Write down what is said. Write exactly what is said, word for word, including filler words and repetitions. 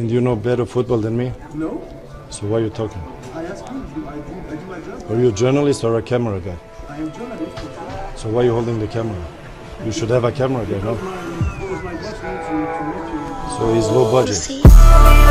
And you know better football than me? No. So why are you talking? I ask you, do I do, I do my job? Are you a journalist or a camera guy? I am a journalist. So why are you holding the camera? You should have a camera guy, no? So he's low budget.